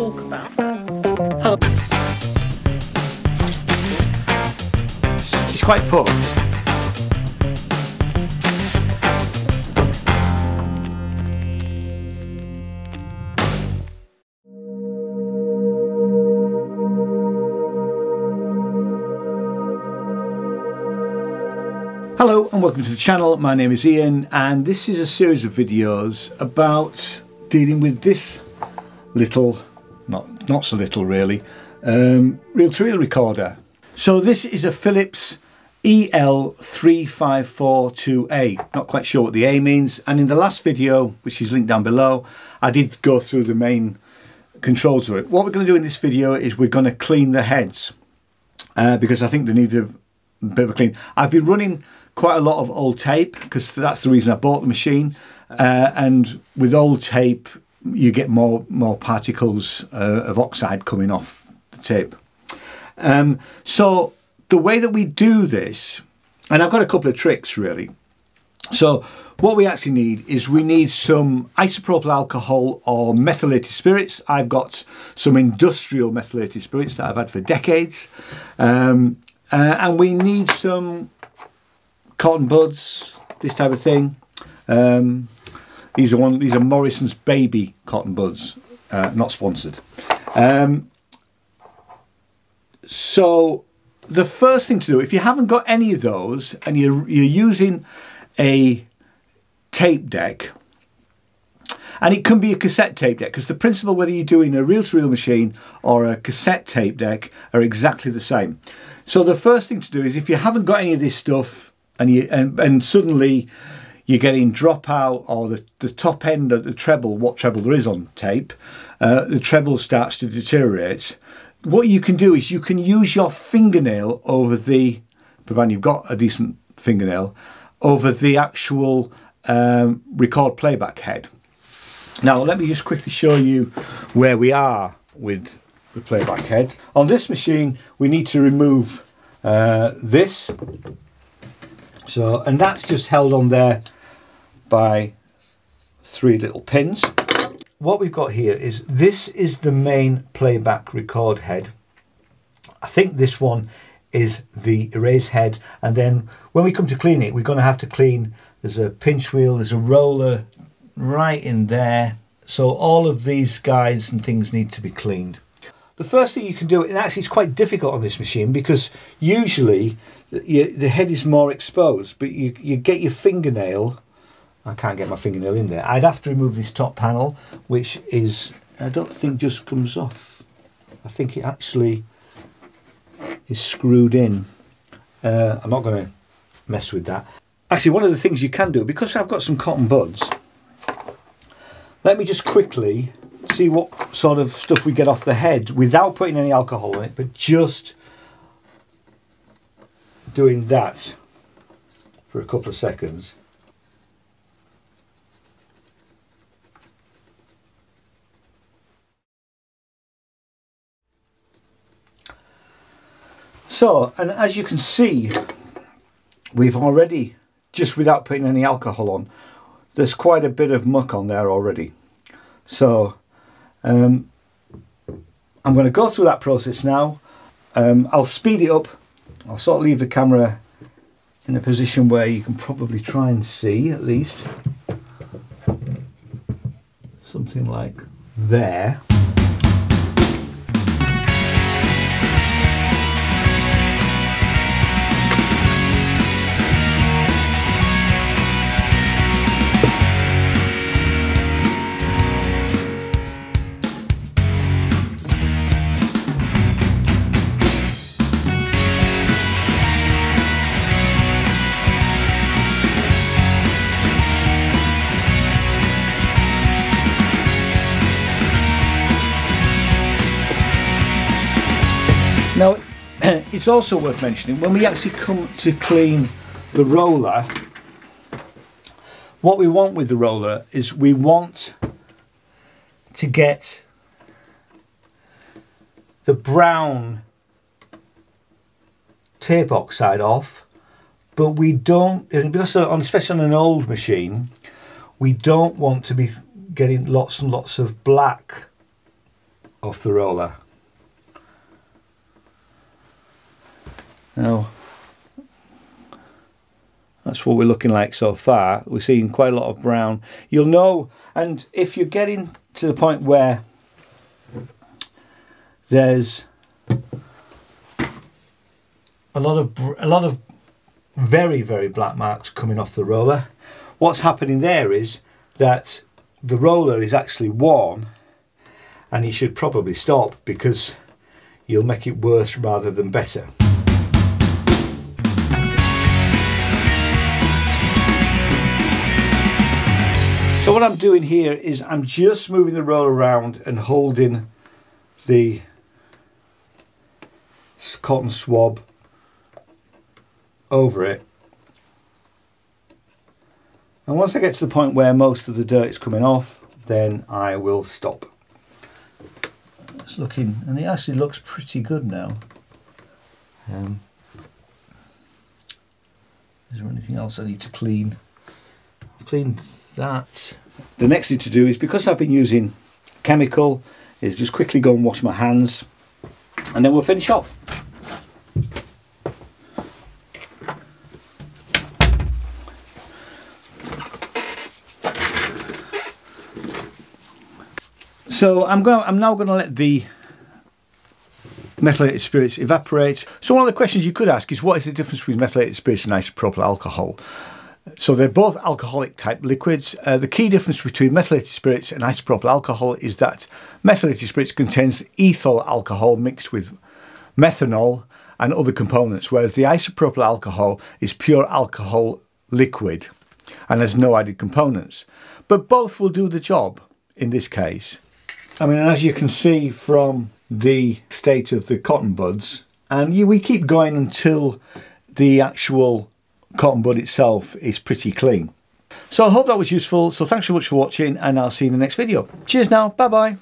talk about. It's quite poor. Hello and welcome to the channel. My name is Ian and this is a series of videos about dealing with this little, not so little really, reel-to-reel recorder. So this is a Philips EL3542A. Not quite sure what the A means, and in the last video, which is linked down below, I did go through the main controls of it. What we're going to do in this video is we're going to clean the heads because I think they need a bit of a clean. I've been running quite a lot of old tape because that's the reason I bought the machine, and with old tape you get more particles of oxide coming off the tape. So the way that we do this, and I've got a couple of tricks really. So what we actually need is we need some isopropyl alcohol or methylated spirits. I've got some industrial methylated spirits that I've had for decades, and we need some cotton buds, this type of thing. These are Morrison's baby cotton buds, not sponsored. So the first thing to do, if you haven't got any of those and you're using a tape deck, and it can be a cassette tape deck, because the principle, whether you're doing a reel-to-reel machine or a cassette tape deck, are exactly the same. So the first thing to do is, if you haven't got any of this stuff, and suddenly you're getting dropout, or the top end of the treble, what treble there is on tape, the treble starts to deteriorate. What you can do is you can use your fingernail over the, provided you've got a decent fingernail, over the actual record playback head. Now let me just quickly show you where we are with the playback head. On this machine we need to remove this. So, and that's just held on there by three little pins. What we've got here is, this is the main playback record head. I think this one is the erase head. And then when we come to clean it, we're going to have to clean, there's a pinch wheel, there's a roller right in there. So all of these guides and things need to be cleaned. The first thing you can do, and actually it's quite difficult on this machine because usually the head is more exposed, but you get your fingernail. I can't get my fingernail in there. I'd have to remove this top panel, which is, I don't think just comes off. I think it actually is screwed in. I'm not going to mess with that. Actually, one of the things you can do, because I've got some cotton buds, let me just quickly see what sort of stuff we get off the head without putting any alcohol in it, but just doing that for a couple of seconds. So, and as you can see, we've already, just without putting any alcohol on, there's quite a bit of muck on there already. So I'm going to go through that process now. I'll speed it up. I'll sort of leave the camera in a position where you can probably try and see, at least, something like there. Now, it's also worth mentioning, when we actually come to clean the roller, what we want with the roller is we want to get the brown tape oxide off, but we don't, because especially on an old machine, we don't want to be getting lots and lots of black off the roller. Now that's what we're looking like so far. We're seeing quite a lot of brown. You'll know, and if you're getting to the point where there's a lot of very, very black marks coming off the roller, what's happening there is that the roller is actually worn, and you should probably stop because you'll make it worse rather than better. So what I'm doing here is I'm just moving the roller around and holding the cotton swab over it. And once I get to the point where most of the dirt is coming off, then I will stop. It's looking, and it actually looks pretty good now. Is there anything else I need to clean? Clean that. The next thing to do is, because I've been using chemical, is just quickly go and wash my hands, and then we'll finish off. So I'm now going to let the methylated spirits evaporate. So one of the questions you could ask is, what is the difference between methylated spirits and isopropyl alcohol? So they're both alcoholic type liquids. The key difference between methylated spirits and isopropyl alcohol is that methylated spirits contains ethyl alcohol mixed with methanol and other components, whereas the isopropyl alcohol is pure alcohol liquid and has no added components. But both will do the job in this case. I mean, as you can see from the state of the cotton buds, and we keep going until the actual cotton bud itself is pretty clean. So I hope that was useful. So thanks so much for watching, and I'll see you in the next video. Cheers now, bye bye.